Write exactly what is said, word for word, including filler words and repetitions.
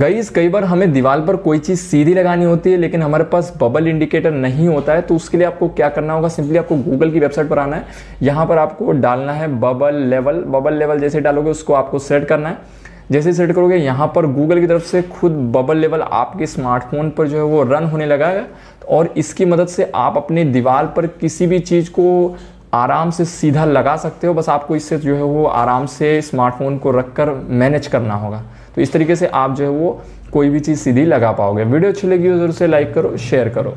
Guys कई बार हमें दीवार पर कोई चीज़ सीधी लगानी होती है लेकिन हमारे पास बबल इंडिकेटर नहीं होता है, तो उसके लिए आपको क्या करना होगा, सिंपली आपको गूगल की वेबसाइट पर आना है। यहाँ पर आपको डालना है बबल लेवल। बबल लेवल जैसे डालोगे उसको आपको सेट करना है। जैसे सेट करोगे यहाँ पर गूगल की तरफ से खुद बबल लेवल आपके स्मार्टफोन पर जो है वो रन होने लगा है, और इसकी मदद से आप अपने दीवार पर किसी भी चीज़ को आराम से सीधा लगा सकते हो। बस आपको इससे जो है वो आराम से स्मार्टफोन को रखकर मैनेज करना होगा। तो इस तरीके से आप जो है वो कोई भी चीज़ सीधी लगा पाओगे। वीडियो अच्छी लगी हो जरूर से लाइक करो, शेयर करो।